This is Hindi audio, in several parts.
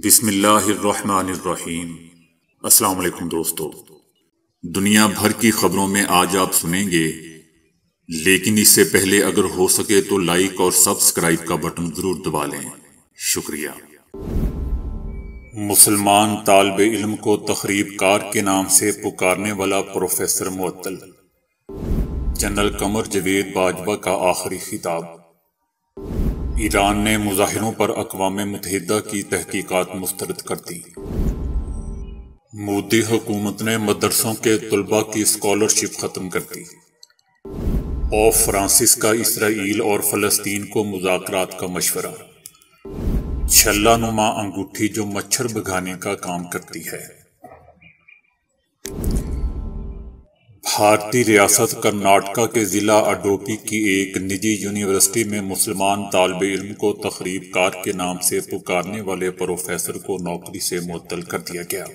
बिस्मिल्लाहिर्रहमानिर्रहीम। अस्सलाम वालेकुम दोस्तों, दुनिया भर की खबरों में आज आप सुनेंगे, लेकिन इससे पहले अगर हो सके तो लाइक और सब्सक्राइब का बटन जरूर दबा लें, शुक्रिया। मुसलमान तालिबे इल्म को तखरीब कार के नाम से पुकारने वाला प्रोफेसर मुअत्तल। जनरल कमर जावेद बाजवा का आखिरी खिताब। ईरान ने मुजाहिरों पर अक़वाम मुत्तहिदा की तहकीकात मुस्तरद कर दी। मोदी हुकूमत ने मदरसों के तलबा की स्कॉलरशिप ख़त्म कर दी। पोप फ्रांसिस का इसराइल और फलस्तीन को मुज़ाकरात का मशवरा। छल्ला नुमा अंगूठी जो मच्छर भगाने का काम करती है। भारतीय रियासत कर्नाटका के ज़िला अडोपी की एक निजी यूनिवर्सिटी में मुसलमान तालिबे इल्म को तखरीब कार के नाम से पुकारने वाले प्रोफेसर को नौकरी से मुअत्तल कर दिया गया।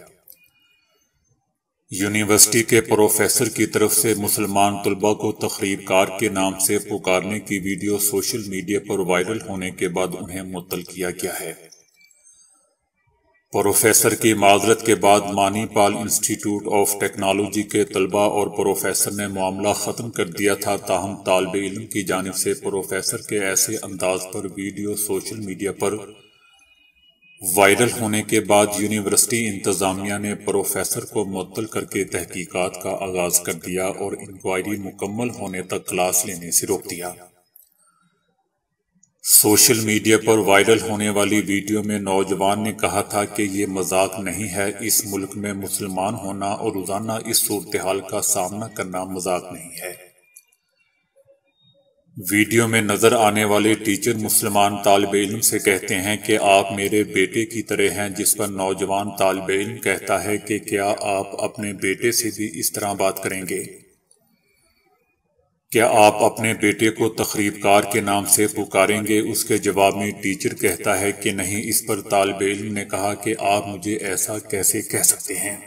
यूनिवर्सिटी के प्रोफेसर की तरफ से मुसलमान तलबा को तखरीब कार के नाम से पुकारने की वीडियो सोशल मीडिया पर वायरल होने के बाद उन्हें मुअत्तल किया गया है। प्रोफेसर की माजरत के बाद मानीपाल इंस्टीट्यूट ऑफ टेक्नोलॉजी के तलबा और प्रोफेसर ने मामला ख़त्म कर दिया था। ताहम तालिबे इल्म की जानिब से प्रोफेसर के ऐसे अंदाज पर वीडियो सोशल मीडिया पर वायरल होने के बाद यूनिवर्सिटी इंतज़ामिया ने प्रोफेसर को मुअत्तल करके तहकीकात का आगाज़ कर दिया और इंक्वायरी मुकम्मल होने तक क्लास लेने से रोक दिया। सोशल मीडिया पर वायरल होने वाली वीडियो में नौजवान ने कहा था कि ये मजाक नहीं है, इस मुल्क में मुसलमान होना और रोज़ाना इस सूरत हाल का सामना करना मजाक नहीं है। वीडियो में नज़र आने वाले टीचर मुसलमान तालिबे इल्म से कहते हैं कि आप मेरे बेटे की तरह हैं, जिस पर नौजवान तालिबे इल्म कहता है कि क्या आप अपने बेटे से भी इस तरह बात करेंगे? क्या आप अपने बेटे को तखरीबकार के नाम से पुकारेंगे? उसके जवाब में टीचर कहता है कि नहीं। इस पर तालिबे इल्म ने कहा कि आप मुझे ऐसा कैसे कह सकते हैं।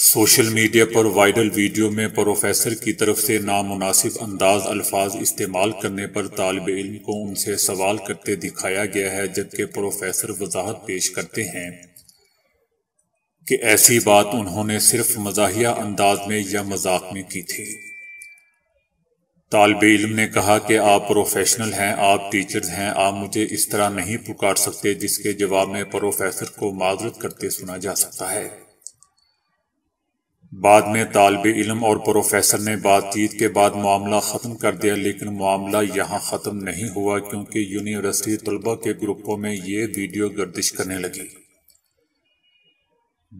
सोशल मीडिया पर वायरल वीडियो में प्रोफेसर की तरफ से नामुनासिब अंदाज अल्फाज इस्तेमाल करने पर तालिबे इल्म को उनसे सवाल करते दिखाया गया है, जबकि प्रोफेसर वजाहत पेश करते हैं कि ऐसी बात उन्होंने सिर्फ मजाहिया अंदाज में या मजाक में की थी। तालिबे इल्म ने कहा कि आप प्रोफेशनल हैं, आप टीचर्स हैं, आप मुझे इस तरह नहीं पुकार सकते, जिसके जवाब में प्रोफेसर को माजरत करते सुना जा सकता है। बाद में तालिबे इल्म और प्रोफेसर ने बातचीत के बाद मामला ख़त्म कर दिया, लेकिन मामला यहाँ ख़त्म नहीं हुआ क्योंकि यूनिवर्सिटी तलबा के ग्रुपों में ये वीडियो गर्दिश करने लगी।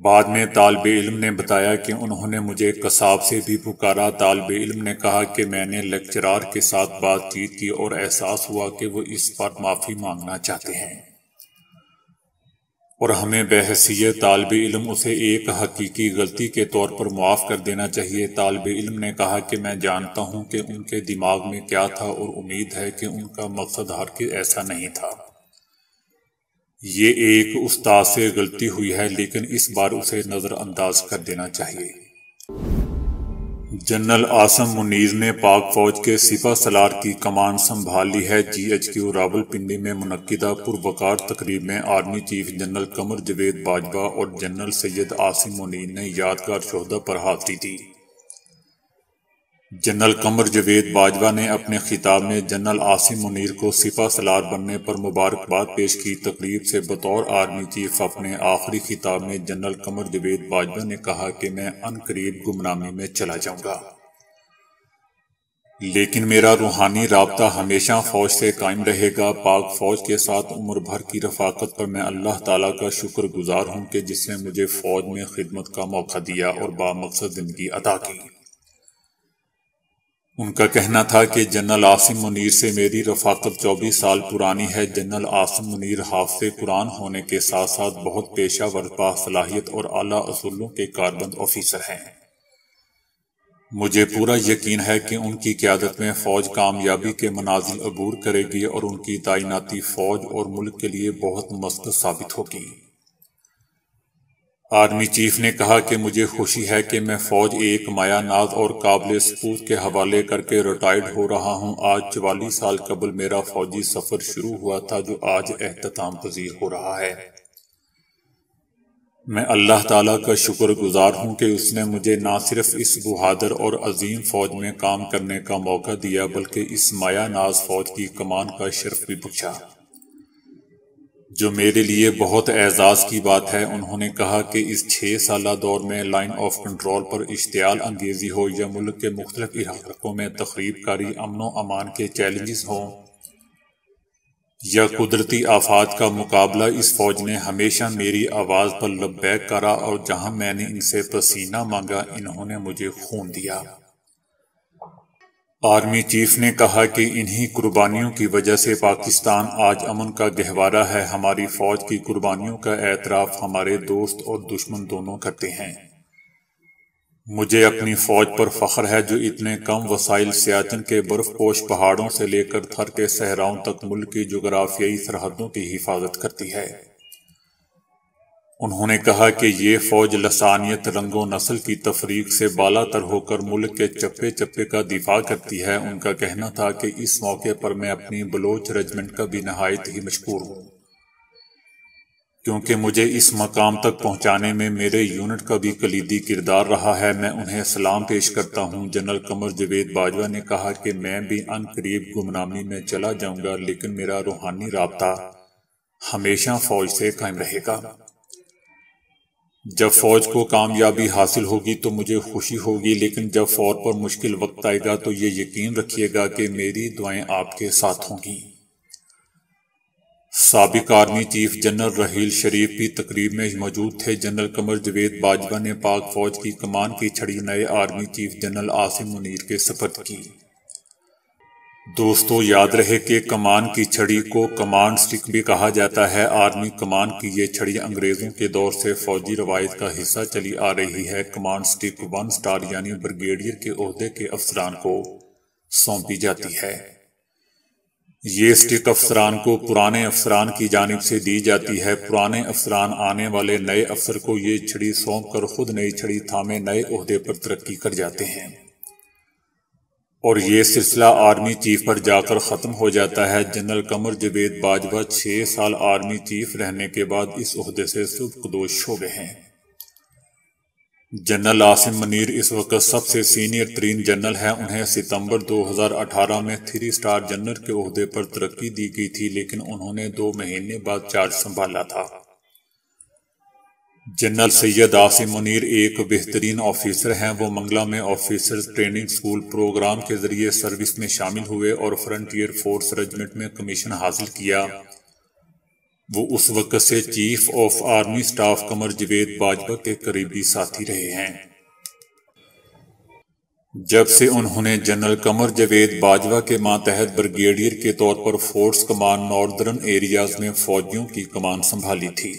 बाद में तालिबे इल्म ने बताया कि उन्होंने मुझे कसाब से भी पुकारा। तालिबे इल्म ने कहा कि मैंने लेक्चरार के साथ बातचीत की और एहसास हुआ कि वो इस पर माफ़ी मांगना चाहते हैं और हमें बहसीयत तालिबे इल्म उसे एक हकीकी गलती के तौर पर मुआफ़ कर देना चाहिए। तालिबे इल्म ने कहा कि मैं जानता हूं कि उनके दिमाग में क्या था और उम्मीद है कि उनका मकसद हारके ऐसा नहीं था। ये एक उस्ताद से गलती हुई है, लेकिन इस बार उसे नज़रअंदाज कर देना चाहिए। जनरल आसिम मुनीर ने पाक फौज के सिपा सलार की कमान संभाल ली है। GHQ रावलपिंडी में मुनक्किदा पुरवकार तकरीब में army chief general Qamar Javed Bajwa और जनरल सैयद आसिम मुनीर ने यादगार शोहदा पर हाज़िरी दी। जनरल कमर जावेद बाजवा ने अपने खिताब में जनरल आसिम मुनीर को सिपा सलार बनने पर मुबारकबाद पेश की। तकरीब से बतौर आर्मी चीफ अपने आखिरी खिताब में जनरल कमर जावेद बाजवा ने कहा कि मैं अनकरीब गुमनामी में चला जाऊंगा, लेकिन मेरा रूहानी राबता हमेशा फौज से कायम रहेगा। पाक फौज के साथ उम्र भर की रफाकत पर मैं अल्लाह ताला का शुक्रगुजार हूँ कि जिसने मुझे फौज में खिदमत का मौका दिया और बामकसद जिंदगी अदा की। उनका कहना था कि जनरल आसिम मुनीर से मेरी रफाकत 24 साल पुरानी है। जनरल आसिम मुनीर हाफ़िज़ कुरान होने के साथ साथ बहुत पेशा वर, बासलाहियत और आला असूलों के कारबंद ऑफिसर हैं। मुझे पूरा यकीन है कि उनकी क़यादत में फ़ौज कामयाबी के मनाजिल अबूर करेगी और उनकी तैनाती फ़ौज और मुल्क के लिए बहुत मस्त साबित होगी। आर्मी चीफ ने कहा कि मुझे खुशी है कि मैं फौज एक मायानाज और काबिल सपूत के हवाले करके रिटायर्ड हो रहा हूं। आज 44 साल कबल मेरा फौजी सफर शुरू हुआ था जो आज एहतमाम पजीर हो रहा है। मैं अल्लाह ताला का शुक्र गुजार हूँ कि उसने मुझे ना सिर्फ इस बहादुर और अजीम फौज में काम करने का मौका दिया बल्कि इस मायानाज फौज की कमान का शर्फ भी बख्शा, जो मेरे लिए बहुत एजाज़ की बात है। उन्होंने कहा कि इस 6 साला दौर में लाइन ऑफ कंट्रोल पर इश्तियाल अंगेज़ी हो या मुल्क के मुख्तलिफ इलाकों में तकरीब कारी अमनो अमान के चैलेंजेस हों या कुदरती आफात का मुकाबला, इस फ़ौज ने हमेशा मेरी आवाज़ पर लब्बैक करा और जहां मैंने इनसे पसीना मांगा इन्होंने मुझे खून दिया। आर्मी चीफ ने कहा कि इन्हीं कुर्बानियों की वजह से पाकिस्तान आज अमन का गहवारा है। हमारी फ़ौज की कुर्बानियों का एतराफ़ हमारे दोस्त और दुश्मन दोनों करते हैं। मुझे अपनी फ़ौज पर फ़ख्र है जो इतने कम वसाइल सियाचिन के बर्फपोश पहाड़ों से लेकर थर के सहराओं तक मुल्क की जोग्राफियाई सरहदों की हिफाजत करती है। उन्होंने कहा कि ये फ़ौज लसानियत रंगों नस्ल की तफरीक से बाला तर होकर मुल्क के चप्पे चप्पे का दिफा करती है। उनका कहना था कि इस मौके पर मैं अपनी बलोच रेजिमेंट का भी नहायत ही मशकूर हूँ क्योंकि मुझे इस मकाम तक पहुँचाने में मेरे यूनिट का भी कलीदी किरदार रहा है। मैं उन्हें सलाम पेश करता हूँ। जनरल कमर जावेद बाजवा ने कहा कि मैं भी अनकरीब गुमनामी में चला जाऊँगा लेकिन मेरा रूहानी रबता हमेशा फ़ौज से कायम रहेगा। जब फ़ौज को कामयाबी हासिल होगी तो मुझे खुशी होगी लेकिन जब फ़ौज पर मुश्किल वक्त आएगा तो ये यकीन रखिएगा कि मेरी दुआएं आपके साथ होंगी। साबिक army chief general Raheel Sharif भी तकरीब में मौजूद थे। जनरल कमर जावेद बाजवा ने पाक फ़ौज की कमान की छड़ी नए army chief general Asim Munir के सपर्द की। दोस्तों, याद रहे कि कमान की छड़ी को कमांड स्टिक भी कहा जाता है। आर्मी कमान की ये छड़ी अंग्रेज़ों के दौर से फौजी रवायत का हिस्सा चली आ रही है। कमांड स्टिक 1 स्टार यानी ब्रिगेडियर के ओहदे के अफसरान को सौंपी जाती है। ये स्टिक अफसरान को पुराने अफसरान की जानिब से दी जाती है। पुराने अफसरान आने वाले नए अफसर को ये छड़ी सौंप कर खुद नई छड़ी थामे नए ओहदे पर तरक्की कर जाते हैं और ये सिलसिला आर्मी चीफ पर जाकर ख़त्म हो जाता है। जनरल कमर जावेद बाजवा 6 साल आर्मी चीफ रहने के बाद इस ओहदे से सुर्खदोश हो गए हैं। जनरल आसिम मुनीर इस वक्त सबसे सीनियर तरीन जनरल हैं। उन्हें सितंबर 2018 में 3 स्टार जनरल के ओहदे पर तरक्की दी गई थी लेकिन उन्होंने 2 महीने बाद चार्ज संभाला था। जनरल सैयद आसिम मुनीर एक बेहतरीन ऑफिसर हैं। वो मंगला में ऑफिसर्स ट्रेनिंग स्कूल प्रोग्राम के ज़रिए सर्विस में शामिल हुए और फ्रंटियर फोर्स रेजिमेंट में कमीशन हासिल किया। वो उस वक्त से chief of army staff Qamar Javed Bajwa के करीबी साथी रहे हैं। जब से उन्होंने जनरल कमर जावेद बाजवा के मातहत ब्रिगेडियर के तौर पर फोर्स कमान नॉर्दर्न एरियाज में फौजियों की कमान संभाली थी।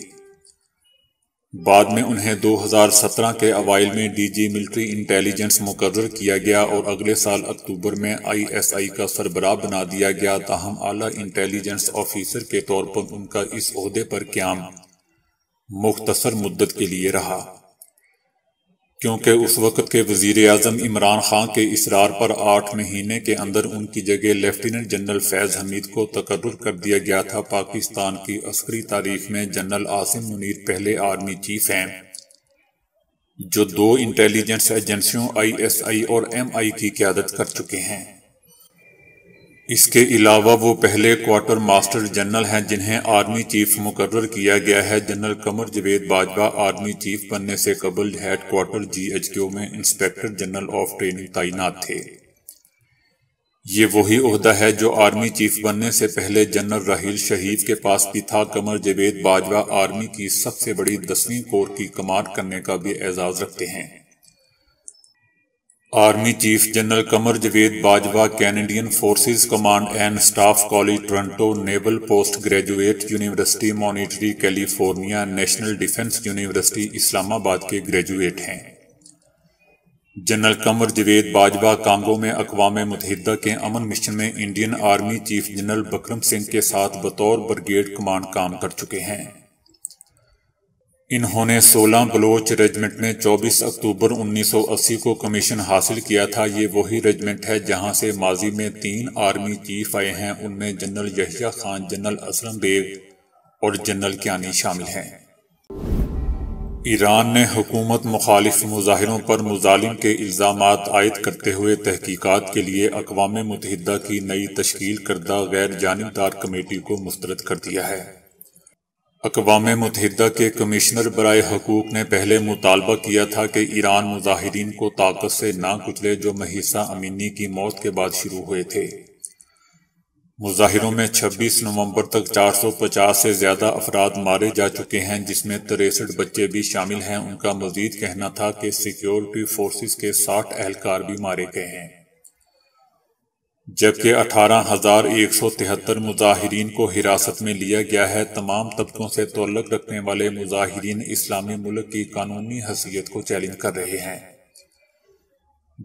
बाद में उन्हें 2017 के अवाइल में डीजी मिलिट्री इंटेलिजेंस मुकर्रर किया गया और अगले साल अक्टूबर में आईएसआई का सरबराह बना दिया गया। ताहम आला इंटेलिजेंस ऑफिसर के तौर पर उनका इस ओहदे पर क़याम मुख्तसर मुद्दत के लिए रहा क्योंकि उस वक़्त के वज़ीर आज़म इमरान खान के इसरार पर 8 महीने के अंदर उनकी जगह लेफ्टिनेंट जनरल फैज़ हमीद को तकर्रुर कर दिया गया था। पाकिस्तान की अस्करी तारीख में जनरल आसिम मुनीर पहले आर्मी चीफ हैं जो 2 इंटेलिजेंस एजेंसियों ISI और MI की क़यादत कर चुके हैं। इसके अलावा वो पहले क्वार्टर मास्टर जनरल हैं जिन्हें आर्मी चीफ मुकर्रर किया गया है। General Qamar Javed Bajwa army chief बनने से कबल हेड क्वार्टर GHQ में इंस्पेक्टर जनरल ऑफ ट्रेनिंग तैनात थे। ये वही ओहदा है जो आर्मी चीफ बनने से पहले जनरल राहील शरीफ के पास भी था। कमर जावेद बाजवा आर्मी की सबसे बड़ी 10वीं कोर की कमान करने का भी एजाज़ रखते हैं। Army chief general Qamar Javed Bajwa Canadian forces command and staff college Toronto, naval post graduate university, Monterey California, national defence university Islamabad के ग्रेजुएट हैं। जनरल कमर जावेद बाजवा कांगो में अक़वाम मुत्तहिदा के अमन मिशन में Indian army chief general Bikram Singh के साथ बतौर ब्रिगेड कमांड काम कर चुके हैं। इन्होंने 16 बलोच रेजिमेंट में 24 अक्टूबर 1980 को कमीशन हासिल किया था। ये वही रेजिमेंट है जहां से माजी में 3 आर्मी चीफ आए हैं। उनमें जनरल यहया खान, जनरल असलम बेग और जनरल कियानी शामिल हैं। ईरान ने हुकूमत मुखालिफ मुजाहिरों पर मुजालिम के इल्ज़ाम आयद करते हुए तहकीकात के लिए अक़वाम मुत्तहिदा की नई तश्कील करदा गैर जानिबदार कमेटी को मुस्तरद कर दिया है। अक़वाम मुत्तहिदा के कमिश्नर बराए हकूक़ ने पहले मुतालबा किया था कि ईरान मुजाहिरीन को ताकत से ना कुचले, जो महिसा अमीनी की मौत के बाद शुरू हुए थे। मुजाहिरों में 26 नवंबर तक 450 से ज़्यादा अफराद मारे जा चुके हैं, जिसमें 63 बच्चे भी शामिल हैं। उनका मज़ीद कहना था कि सिक्योरिटी फोर्सेस के 60 एहलकार भी मारे गए हैं, जबकि 18,173 मुजाहिरीन को हिरासत में लिया गया है। तमाम तबकों से तअल्लुक़ रखने वाले मुजाहिरीन इस्लामी मुल्क की कानूनी हैसियत को चैलेंज कर रहे हैं।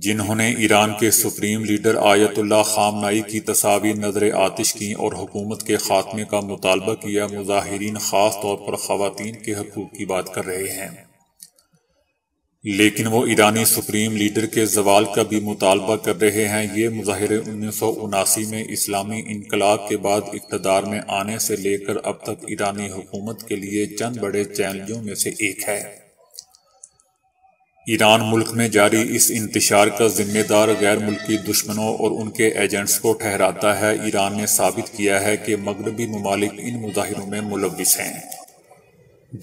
जिन्होंने ईरान के सुप्रीम लीडर आयतुल्लाह खामनेई की तस्वीर नजर आतिश की और हुकूमत के खात्मे का मुतालबा किया। मुजाहिरीन ख़ास तौर पर ख़वातीन के हकूक़ की बात कर रहे हैं, लेकिन वो ईरानी सुप्रीम लीडर के जवाल का भी मुतालबा कर रहे हैं। ये मुजाहिरे 1979 में इस्लामी इनकलाब के बाद इक़्तिदार में आने से लेकर अब तक ईरानी हुकूमत के लिए चंद बड़े चैलेंजों में से एक है। ईरान मुल्क में जारी इस इंतशार का जिम्मेदार गैर मुल्की दुश्मनों और उनके एजेंट्स को ठहराता है। ईरान ने साबित किया है कि मगरबी ममालिक इन मुजाहिरों में मुलविस हैं,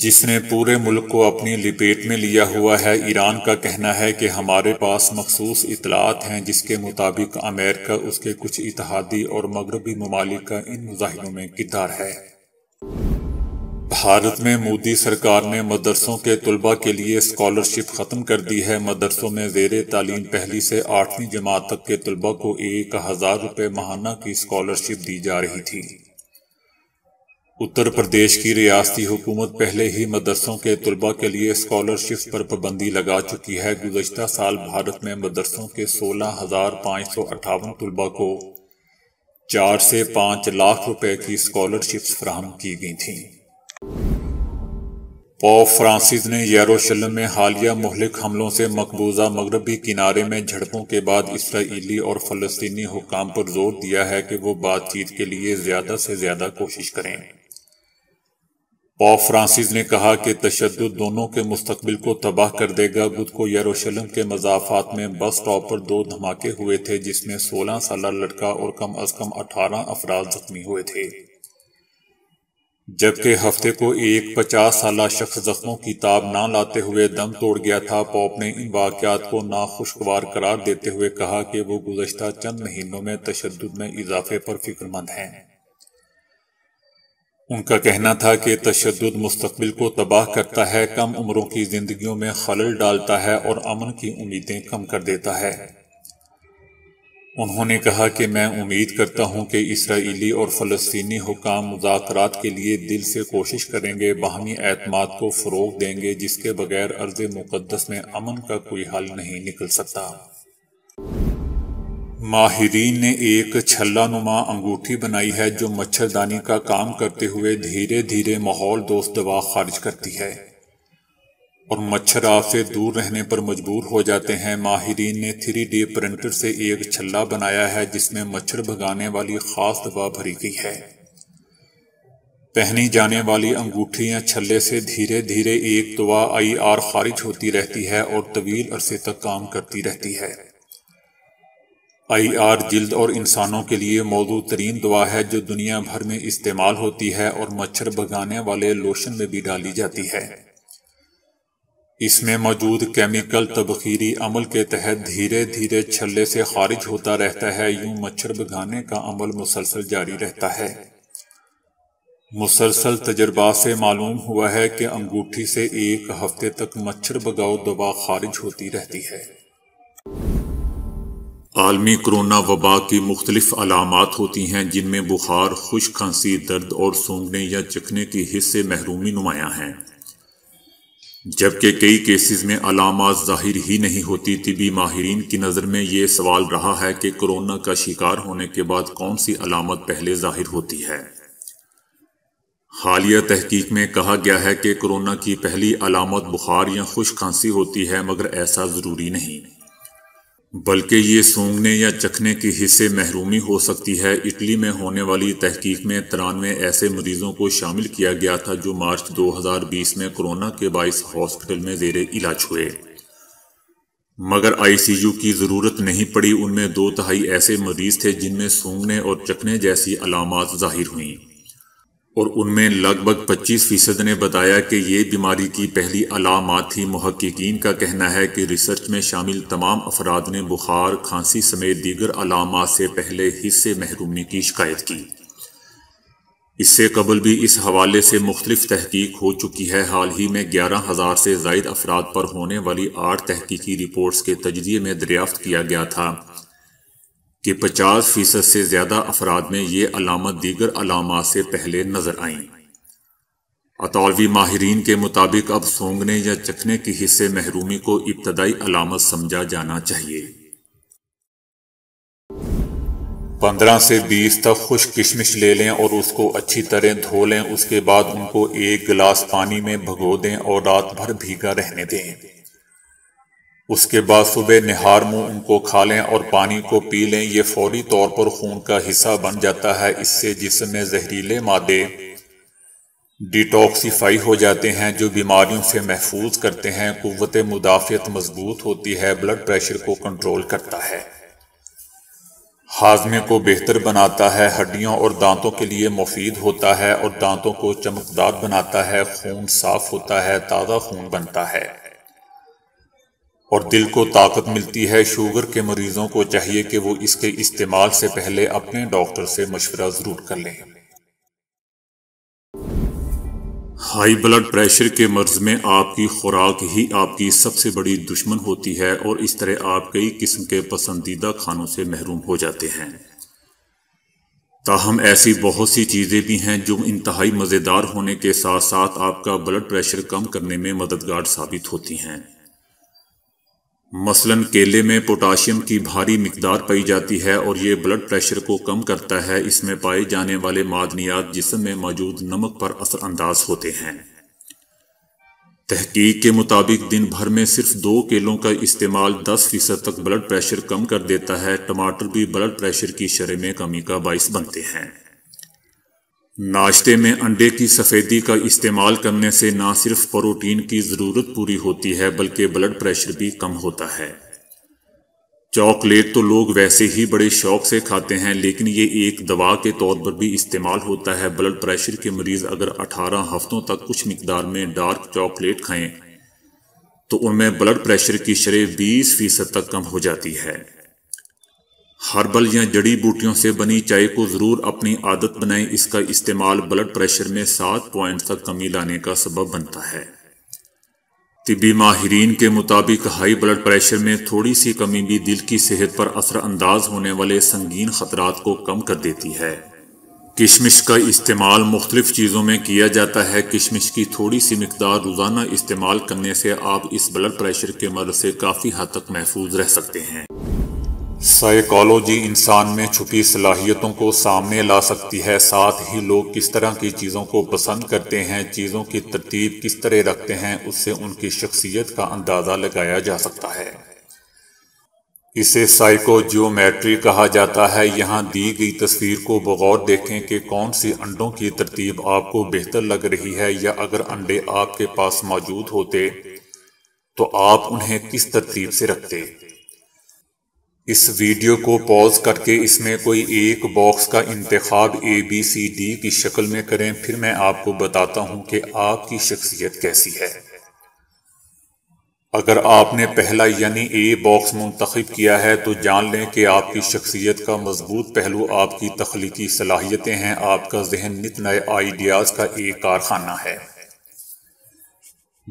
जिसने पूरे मुल्क को अपनी लपेट में लिया हुआ है। ईरान का कहना है कि हमारे पास मखसूस इतलात हैं, जिसके मुताबिक अमेरिका, उसके कुछ इतिहादी और मगरबी ममालिक का इन मुजाहिरों में किरदार है। भारत में मोदी सरकार ने मदरसों के तलबा के लिए स्कॉलरशिप ख़त्म कर दी है। मदरसों में ज़ेरे तालीम पहली से 8वीं जमात तक के तलबा को 1,000 रुपये माहाना की स्कॉलरशिप दी जा रही थी। उत्तर प्रदेश की रियासती हुकूमत पहले ही मदरसों के तलबा के लिए स्कॉलरशिप पर पाबंदी लगा चुकी है। गुज़श्ता साल भारत में मदरसों के 16,558 तलबा को 4 से 5 लाख रुपए की स्कॉलरशिप्स फराहम की गई थीं। पोप फ्रांसिस ने यरूशलेम में हालिया मुहलिक हमलों से मकबूजा मगरबी किनारे में झड़पों के बाद इसराइली और फ़लस्तीनी हुकाम पर जोर दिया है कि वो बातचीत के लिए ज़्यादा से ज़्यादा कोशिश करें। पोप फ्रांसिस ने कहा कि तशद्दुद दोनों के मुस्तकबिल को तबाह कर देगा। बुध को यरूशलेम के मज़ाफ़ात में बस स्टॉप पर 2 धमाके हुए थे, जिसमें 16 साला लड़का और कम अज़ कम 18 अफराद जख्मी हुए थे, जबकि हफ्ते को एक 50 साला शख्स जख्मों की ताब ना लाते हुए दम तोड़ गया था। पोप ने इन वाक़यात को नाखुशगवार करार देते हुए कहा कि वो गुज़श्ता चंद महीनों में तशद्दुद में इजाफे पर फ़िक्रमंद हैं। उनका कहना था कि तशद्दुद मुस्तकबिल को तबाह करता है, कम उम्रों की ज़िंदगियों में खलल डालता है और अमन की उम्मीदें कम कर देता है। उन्होंने कहा कि मैं उम्मीद करता हूं कि इसराइली और फ़लस्तीनी हुकाम मुज़ाकरात के लिए दिल से कोशिश करेंगे, बाहमी एतमाद को फ़रोग़ देंगे, जिसके बगैर अर्ज़ मुक़द्दस में अमन का कोई हल नहीं निकल सकता। माहिरीन ने एक छल्ला नुमा अंगूठी बनाई है जो मच्छरदानी का काम करते हुए धीरे धीरे माहौल दोस्त दवा खारिज करती है और मच्छर आपसे दूर रहने पर मजबूर हो जाते हैं। माहिरीन ने 3D प्रिंटर से एक छल्ला बनाया है जिसमें मच्छर भगाने वाली ख़ास दवा भरी गई है। पहनी जाने वाली अंगूठी या छल्ले से धीरे धीरे एक दवा IR खारिज होती रहती है और तवील अरसे तक काम करती रहती है। IR जिल्द और इंसानों के लिए मौजूद तरीन दवा है जो दुनिया भर में इस्तेमाल होती है और मच्छर भगाने वाले लोशन में भी डाली जाती है। इसमें मौजूद केमिकल तबखीरी अमल के तहत धीरे धीरे छल्ले से खारिज होता रहता है। यूं मच्छर भगाने का अमल मुसलसल जारी रहता है। मुसलसल तजर्बा से मालूम हुआ है कि अंगूठी से एक हफ्ते तक मच्छर भगाऊ दवा खारिज होती रहती है। आलमी कोरोना वबा की मुख्तलिफ अलामात होती हैं, जिनमें बुखार, खुश्क खांसी, दर्द और सूंघने या चखने की हिस्से महरूमी नुमाया हैं, जबकि कई केसेस में अलामात ज़ाहिर ही नहीं होती। तिबी माहिरीन की नज़र में ये सवाल रहा है कि कोरोना का शिकार होने के बाद कौन सी अलामत पहले ज़ाहिर होती है। हालिया तहकीक में कहा गया है कि कोरोना की पहली अलामत बुखार या खुश खांसी होती है, मगर ऐसा ज़रूरी नहीं, बल्कि ये सूंघने या चखने के हिस्से महरूमी हो सकती है। इटली में होने वाली तहकीक में 93 ऐसे मरीज़ों को शामिल किया गया था जो मार्च 2020 में कोरोना के बायस हॉस्पिटल में ज़ेरे इलाज हुए, मगर ICU की ज़रूरत नहीं पड़ी। उनमें 2/3 ऐसे मरीज़ थे जिनमें सूंघने और चखने जैसी अलामत ज़ाहिर हुईं, और उनमें लगभग 25% ने बताया कि ये बीमारी की पहली अलामत थी। मुहक्किकीन का कहना है कि रिसर्च में शामिल तमाम अफराद ने बुखार, खांसी समेत दीगर अलामत से पहले हिस्से महरूमी की शिकायत की। इससे कबल भी इस हवाले से मुख्तलिफ तहकीक हो चुकी है। हाल ही में 11,000 से ज़ायद अफराद पर होने वाली 8 तहकीकी रिपोर्ट्स के तजिए में दरियाफ्त किया गया था कि 50% से ज़्यादा अफराद में ये अलामत दीगर अलामत से पहले नज़र आईं। अतालवी माहिरीन के मुताबिक अब सूंघने या चखने के हिस्से महरूमी को इब्तदाई अलामत समझा जाना चाहिए। 15 से 20 तक खुश किशमिश ले लें और उसको अच्छी तरह धो लें। उसके बाद उनको एक गिलास पानी में भिगो दें और रात भर भीगा रहने दें। उसके बाद सुबह निहार मुँह उनको खा लें और पानी को पी लें। ये फौरी तौर पर खून का हिस्सा बन जाता है। इससे जिस्म में जहरीले मादे डिटॉक्सीफाई हो जाते हैं जो बीमारियों से महफूज करते हैं। कुव्वत मुदाफ़ियत मजबूत होती है, ब्लड प्रेशर को कंट्रोल करता है, हाजमे को बेहतर बनाता है, हड्डियों और दांतों के लिए मुफीद होता है और दांतों को चमकदार बनाता है। खून साफ होता है, ताज़ा खून बनता है और दिल को ताकत मिलती है। शुगर के मरीजों को चाहिए कि वो इसके इस्तेमाल से पहले अपने डॉक्टर से मशवरा ज़रूर कर लें। हाई ब्लड प्रेशर के मर्ज में आपकी खुराक ही आपकी सबसे बड़ी दुश्मन होती है और इस तरह आप कई किस्म के पसंदीदा खानों से महरूम हो जाते हैं। ताहम ऐसी बहुत सी चीज़ें भी हैं जो इंतहाई मज़ेदार होने के साथ साथ आपका ब्लड प्रेशर कम करने में मददगार साबित होती हैं। मसलन केले में पोटाशियम की भारी मिकदार पाई जाती है और ये ब्लड प्रेशर को कम करता है। इसमें पाए जाने वाले मादनियात जिस्म में मौजूद नमक पर असरअंदाज होते हैं। तहकीक के मुताबिक दिन भर में सिर्फ 2 केलों का इस्तेमाल 10% तक ब्लड प्रेशर कम कर देता है। टमाटर भी ब्लड प्रेशर की शरह में कमी का बायस बनते हैं। नाश्ते में अंडे की सफ़ेदी का इस्तेमाल करने से ना सिर्फ प्रोटीन की ज़रूरत पूरी होती है बल्कि ब्लड प्रेशर भी कम होता है। चॉकलेट तो लोग वैसे ही बड़े शौक से खाते हैं, लेकिन ये एक दवा के तौर पर भी इस्तेमाल होता है। ब्लड प्रेशर के मरीज़ अगर 18 हफ्तों तक कुछ मिकदार में डार्क चॉकलेट खाएँ तो उनमें ब्लड प्रेशर की शरह 20% तक कम हो जाती है। हर्बल या जड़ी बूटियों से बनी चाय को ज़रूर अपनी आदत बनाएं। इसका इस्तेमाल ब्लड प्रेशर में 7 पॉइंट तक कमी लाने का सबब बनता है। तिब्बी माहिरीन के मुताबिक हाई ब्लड प्रेशर में थोड़ी सी कमी भी दिल की सेहत पर असरअंदाज होने वाले संगीन खतरात को कम कर देती है। किशमिश का इस्तेमाल मुख्तलिफ चीज़ों में किया जाता है। किशमिश की थोड़ी सी मकदार रोज़ाना इस्तेमाल करने से आप इस ब्लड प्रेशर के मर्ज़ से काफ़ी हद तक महफूज रह सकते हैं। साइकोलॉजी इंसान में छुपी सलाहियतों को सामने ला सकती है। साथ ही लोग किस तरह की चीज़ों को पसंद करते हैं, चीज़ों की तरतीब किस तरह रखते हैं, उससे उनकी शख्सियत का अंदाज़ा लगाया जा सकता है। इसे साइकोजियोमेट्री कहा जाता है। यहाँ दी गई तस्वीर को बगौर देखें कि कौन सी अंडों की तरतीब आपको बेहतर लग रही है, या अगर अंडे आपके पास मौजूद होते तो आप उन्हें किस तरतीब से रखते। इस वीडियो को पॉज करके इसमें कोई एक बॉक्स का इंतखाब ABCD की शक्ल में करें, फिर मैं आपको बताता हूं कि आपकी शख्सियत कैसी है। अगर आपने पहला यानी A बॉक्स मुंतखब किया है तो जान लें कि आपकी शख्सियत का मजबूत पहलू आपकी तख्लीकी सलाहियतें हैं। आपका जहन नित नए आइडियाज़ का एक कारखाना है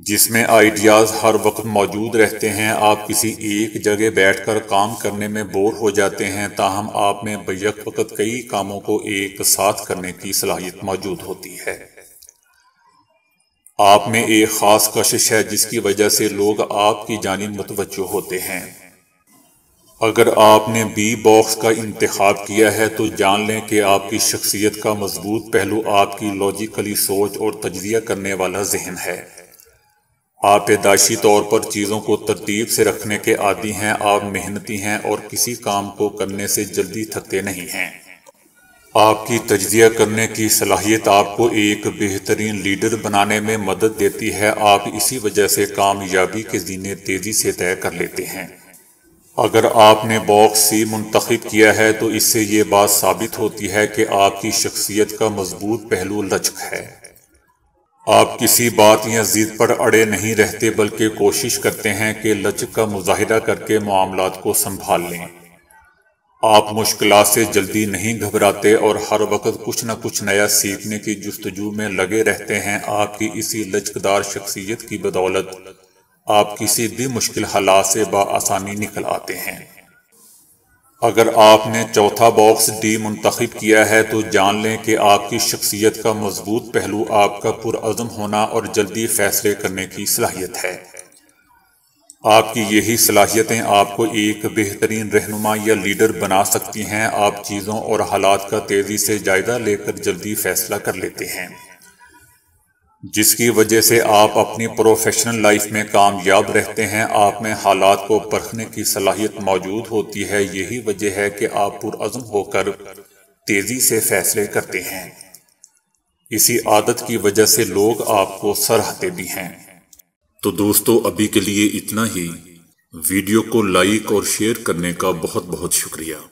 जिसमें आइडियाज़ हर वक्त मौजूद रहते हैं। आप किसी एक जगह बैठकर काम करने में बोर हो जाते हैं, ताहम आप में बैक वक्त कई कामों को एक साथ करने की सलाहियत मौजूद होती है। आप में एक ख़ास कशिश है जिसकी वजह से लोग आपकी जानिब मुतवज्जो होते हैं। अगर आपने बी बॉक्स का इंतखाब किया है तो जान लें कि आपकी शख्सियत का मजबूत पहलू आपकी लॉजिकली सोच और तजज़िया करने वाला जहन है। आप पैदाशी तौर पर चीज़ों को तरतीब से रखने के आदी हैं। आप मेहनती हैं और किसी काम को करने से जल्दी थकते नहीं हैं। आपकी तजज़िया करने की सलाहियत आपको एक बेहतरीन लीडर बनाने में मदद देती है। आप इसी वजह से कामयाबी के जीने तेज़ी से तय कर लेते हैं। अगर आपने बॉक्स सी मुंतखब किया है तो इससे ये बात साबित होती है कि आपकी शख्सियत का मजबूत पहलू लचक है। आप किसी बात या जिद पर अड़े नहीं रहते बल्कि कोशिश करते हैं कि लचक का मुजाहिदा करके मामलात को संभाल लें। आप मुश्किलात से जल्दी नहीं घबराते और हर वक्त कुछ न कुछ नया सीखने की जुस्तजू में लगे रहते हैं। आपकी इसी लचकदार शख्सियत की बदौलत आप किसी भी मुश्किल हालात से बआसानी निकल आते हैं। अगर आपने चौथा बॉक्स डी मुंतखब किया है तो जान लें कि आपकी शख्सियत का मजबूत पहलू आपका पुरअज़म होना और जल्दी फैसले करने की सलाहियत है। आपकी यही सलाहियतें आपको एक बेहतरीन रहनुमा या लीडर बना सकती हैं। आप चीज़ों और हालात का तेज़ी से जायज़ा लेकर जल्दी फैसला कर लेते हैं, जिसकी वजह से आप अपनी प्रोफेशनल लाइफ में कामयाब रहते हैं। आप में हालात को परखने की सलाहियत मौजूद होती है। यही वजह है कि आप पुरअज़म होकर तेज़ी से फैसले करते हैं। इसी आदत की वजह से लोग आपको सराहते भी हैं। तो दोस्तों, अभी के लिए इतना ही। वीडियो को लाइक और शेयर करने का बहुत बहुत शुक्रिया।